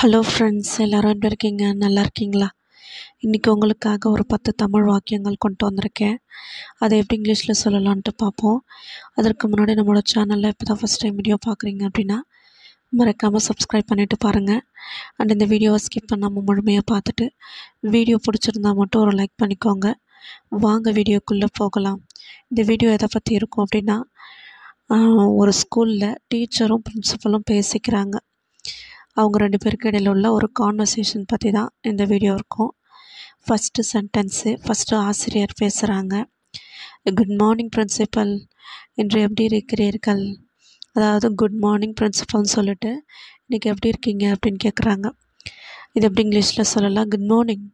Hello friends, எல்லோரும் எப்படி இருக்கீங்க? நல்லா இருக்கீங்களா? இன்றைக்கி உங்களுக்காக ஒரு 10 தமிழ் வாக்கியங்கள் கொண்டு வந்திருக்கேன். அதை எப்படி இங்கிலீஷில் சொல்லலான்ட்டு பார்ப்போம். அதற்கு முன்னாடி நம்மளோட சேனலில் இப்போ தான் ஃபஸ்ட் டைம் வீடியோ பார்க்குறீங்க அப்படின்னா மறக்காமல் சப்ஸ்கிரைப் பண்ணிவிட்டு பாருங்கள். அண்ட் இந்த வீடியோவை ஸ்கிப் பண்ணாமல் முழுமையாக பார்த்துட்டு வீடியோ பிடிச்சிருந்தால் மட்டும் ஒரு லைக் பண்ணிக்கோங்க. வாங்க வீடியோக்குள்ளே போகலாம். இந்த வீடியோ எதை பற்றி இருக்கும் அப்படின்னா, ஒரு ஸ்கூலில் டீச்சரும் பிரின்ஸிபலும் பேசிக்கிறாங்க. அவங்க 2 பேருக்கு இடையில் உள்ள ஒரு கான்வர்சேஷன் பற்றி தான் இந்த வீடியோ இருக்கும். ஃபஸ்ட்டு சென்டென்ஸு, ஃபஸ்ட்டு ஆசிரியர் பேசுகிறாங்க. குட் மார்னிங் பிரின்ஸிபல், இன்று எப்படி இருக்கிறீர்கள்? அதாவது குட் மார்னிங் பிரின்ஸிபல்னு சொல்லிட்டு இன்றைக்கி எப்படி இருக்கீங்க அப்படின்னு கேட்குறாங்க. இது எப்படி இங்கிலீஷில் சொல்லலாம்? Good morning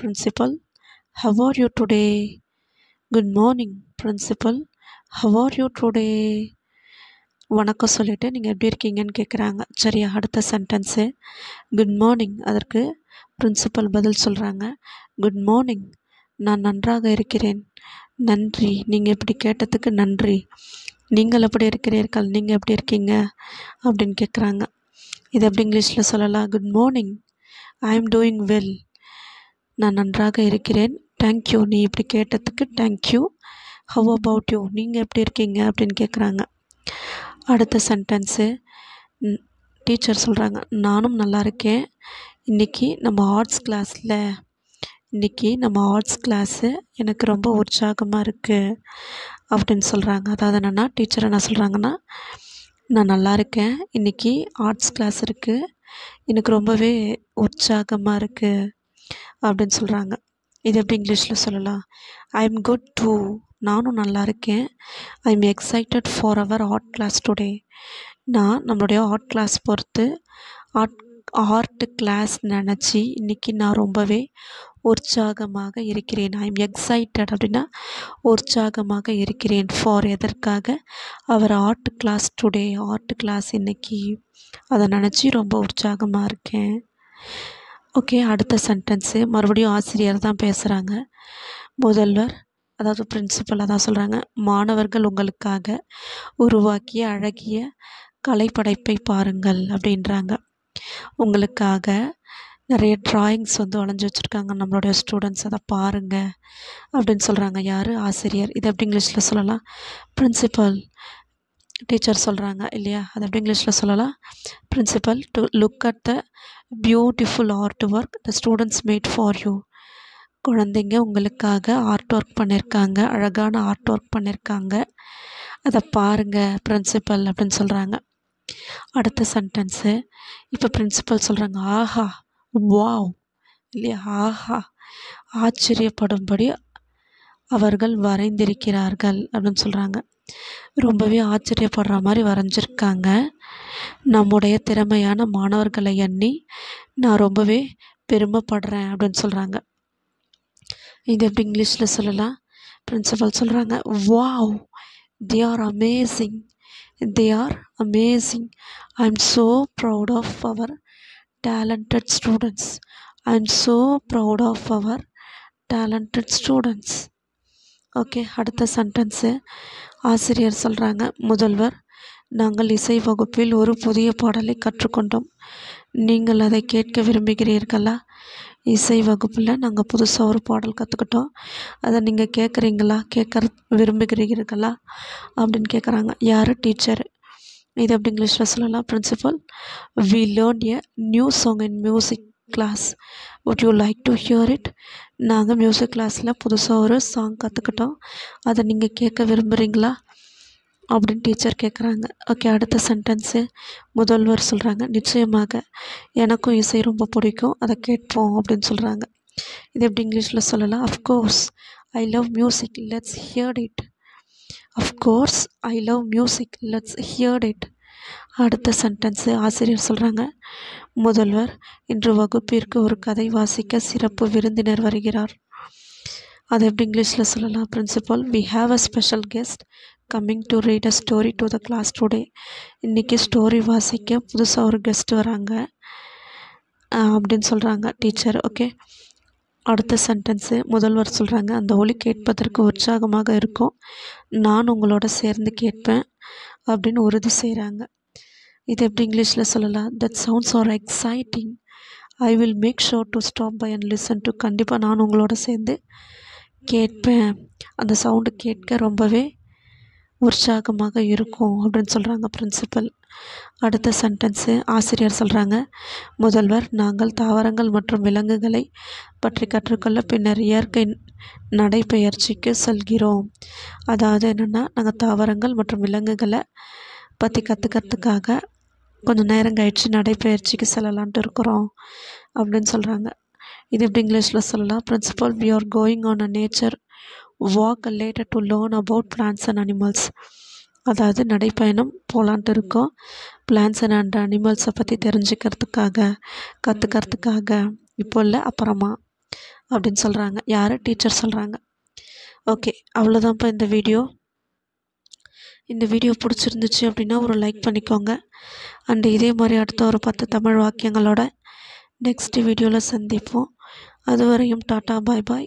principal, how are you today? Good morning principal, how are you today? வணக்கம் சொல்லிவிட்டு நீங்கள் எப்படி இருக்கீங்கன்னு கேட்குறாங்க. சரியா? அடுத்த சென்டென்ஸு குட் மார்னிங். அதற்கு பிரின்ஸிபல் பதில் சொல்கிறாங்க. குட் மார்னிங், நான் நன்றாக இருக்கிறேன். நன்றி, நீங்கள் இப்படி கேட்டதுக்கு நன்றி. நீங்கள் எப்படி இருக்கிறீர்கள்? நீங்கள் எப்படி இருக்கீங்க அப்படின்னு கேட்குறாங்க. இது எப்படி இங்கிலீஷில் சொல்லலாம்? குட் மார்னிங், ஐ ஆம் டூயிங் வெல். நான் நன்றாக இருக்கிறேன். தேங்க்யூ, நீ இப்படி கேட்டதுக்கு தேங்க்யூ. How about you? நீங்கள் எப்படி இருக்கீங்க அப்படின்னு கேட்குறாங்க. அடுத்த சென்டென்ஸு டீச்சர் சொல்கிறாங்க, நானும் நல்லா இருக்கேன். இன்றைக்கி நம்ம ஆர்ட்ஸ் கிளாஸு எனக்கு ரொம்ப உற்சாகமாக இருக்குது அப்படின்னு சொல்கிறாங்க. அதாவது என்னென்னா, டீச்சர் என்ன சொல்கிறாங்கன்னா, நான் நல்லா இருக்கேன், இன்றைக்கி ஆர்ட்ஸ் கிளாஸ் இருக்குது, எனக்கு ரொம்பவே உற்சாகமாக இருக்குது அப்படின்னு சொல்கிறாங்க. இது எப்படி இங்கிலீஷில் சொல்லலாம்? ஐ எம் குட் டூ, நானும் நல்லா இருக்கேன். I am excited for our art class today. நான் நம்மளுடைய ஆர்ட் கிளாஸ் பொறுத்து ஆர்ட் கிளாஸ் நினச்சி இன்றைக்கி நான் ரொம்பவே உற்சாகமாக இருக்கிறேன். ஐ எம் எக்ஸைட்டட் அப்படின்னா உற்சாகமாக இருக்கிறேன். ஃபார் எதற்காக? Our art class today, art class இன்றைக்கி, அதை நினச்சி ரொம்ப உற்சாகமாக இருக்கேன். ஓகே, அடுத்த சென்டென்ஸு மறுபடியும் ஆசிரியர் தான் பேசுகிறாங்க. முதல்வர், அதாவது பிரின்ஸிபலாக தான் சொல்கிறாங்க, மாணவர்கள் உங்களுக்காக உருவாக்கிய அழகிய கலைப்படைப்பை பாருங்கள் அப்படின்றாங்க. உங்களுக்காக நிறைய ட்ராயிங்ஸ் வரைஞ்சி வச்சுருக்காங்க நம்மளுடைய ஸ்டூடெண்ட்ஸ், அதை பாருங்கள் அப்படின்னு சொல்கிறாங்க. யார்? ஆசிரியர். இதை எப்படி இங்கிலீஷில் சொல்லலாம்? பிரின்ஸிபல், டீச்சர் சொல்கிறாங்க இல்லையா? அதை எப்படி இங்கிலீஷில் சொல்லலாம்? Principal, to look at the beautiful art work the students made for you. குழந்தைங்க உங்களுக்காக ஆர்ட் ஒர்க் பண்ணியிருக்காங்க, அழகான ஆர்ட் ஒர்க் பண்ணியிருக்காங்க, அதை பாருங்கள் பிரின்ஸிபல் அப்படின்னு சொல்கிறாங்க. அடுத்த சென்டென்ஸு இப்போ பிரின்ஸிபல் சொல்கிறாங்க, ஆஹா, வாவ் இல்லையா? ஆஹா, ஆச்சரியப்படும்படி அவர்கள் வரைந்திருக்கிறார்கள் அப்படின்னு சொல்கிறாங்க. ரொம்பவே ஆச்சரியப்படுற மாதிரி வரைஞ்சிருக்காங்க. நம்முடைய திறமையான மாணவர்களை எண்ணி நான் ரொம்பவே பெருமைப்படுறேன் அப்படின்னு சொல்கிறாங்க. இது எப்படி இங்கிலீஷில் சொல்லலாம்? பிரின்ஸிபல் சொல்கிறாங்க, wow, they are amazing, they are amazing, I am so proud of our talented students, I am so proud of our talented students. Okay, அடுத்த சென்டென்ஸு ஆசிரியர் சொல்கிறாங்க, முதல்வர், நாங்கள் இசை வகுப்பில் ஒரு புதிய பாடலை கற்றுக்கொண்டோம், நீங்கள் அதை கேட்க விரும்புகிறீர்களா? இசை வகுப்பில் நாங்கள் புதுசாக ஒரு பாடல் கற்றுக்கிட்டோம், அதை நீங்கள் விரும்புகிறீர்களா அப்படின்னு கேட்குறாங்க. யார்? டீச்சர். இது எப்படி இங்கிலீஷில் சொல்லலாம்? Principal, we learn a new song in music class, would you like to hear it? நாங்கள் மியூசிக் கிளாஸில் புதுசாக ஒரு சாங் கற்றுக்கிட்டோம், அதை நீங்கள் கேட்க விரும்புகிறீங்களா அப்படின்னு டீச்சர் கேட்குறாங்க. ஓகே, அடுத்த சென்டென்ஸு முதல்வர் சொல்கிறாங்க, நிச்சயமாக எனக்கும் இசை ரொம்ப பிடிக்கும், அதை கேட்போம் அப்படின்னு சொல்கிறாங்க. இது எப்படி இங்கிலீஷில் சொல்லலாம்? Of course I love music, let's hear it. Of course I love music, let's hear it. அடுத்த சென்டென்ஸு ஆசிரியர் சொல்கிறாங்க, முதல்வர், இன்று வகுப்பிற்கு ஒரு கதை வாசிக்க சிறப்பு விருந்தினர் வருகிறார். அதை எப்படி இங்கிலீஷில் சொல்லலாம்? Principal, we have a special guest coming to read a story to the class today. இன்றைக்கி ஸ்டோரி வாசிக்க புதுசாக ஒரு கெஸ்ட்டு வராங்க அப்படின்னு சொல்கிறாங்க டீச்சர். ஓகே, அடுத்த சென்டென்ஸு முதல்வர் சொல்கிறாங்க, அந்த ஒலி கேட்பதற்கு உற்சாகமாக இருக்கும், நான் உங்களோட சேர்ந்து கேட்பேன் அப்படின்னு உறுதி செய்கிறாங்க. இது எப்படி இங்கிலீஷில் சொல்லலாம்? That sounds are exciting. I will make sure to stop by and listen to. கண்டிப்பாக நான் உங்களோட சேர்ந்து கேட்பேன். அந்த சவுண்டு கேட்க ரொம்பவே உற்சாகமாக இருக்கும் அப்படின்னு சொல்கிறாங்க பிரின்சிபல். அடுத்த சென்டென்ஸு ஆசிரியர் சொல்கிறாங்க, முதல்வர் நாங்கள் தாவரங்கள் மற்றும் விலங்குகளை பற்றி கற்றுக்கொள்ள பின்னர் இயற்கை நடைபயிற்சிக்கு செல்கிறோம். அதாவது என்னென்னா, நாங்கள் தாவரங்கள் மற்றும் விலங்குகளை பற்றி கற்றுக்கிறதுக்காக கொஞ்சம் நேரம் கழித்து நடைபயிற்சிக்கு செல்லலான்ட்டு இருக்கிறோம் அப்படின்னு சொல்கிறாங்க. இது எப்படி இங்கிலீஷில் சொல்லலாம்? Principal we are going on a nature walk later to learn about plants and animals. அதாவது நடைப்பயணம் போகலான்ட்டு இருக்கோம், பிளான்ட்ஸ் அண்ட் அனிமல்ஸை பற்றி தெரிஞ்சுக்கிறதுக்காக, கற்றுக்கிறதுக்காக, இப்போ இல்லை அப்புறமா அப்படின்னு சொல்கிறாங்க. யார்? டீச்சர் சொல்கிறாங்க. ஓகே, அவ்வளோதான்ப்பா இந்த வீடியோ. இந்த வீடியோ பிடிச்சிருந்துச்சு அப்படின்னா ஒரு லைக் பண்ணிக்கோங்க. அண்டு இதே மாதிரி அடுத்த ஒரு 10 தமிழ் வாக்கியங்களோட நெக்ஸ்ட் வீடியோவில் சந்திப்போம். அதுவரையும் டாட்டா, பாய் பாய்.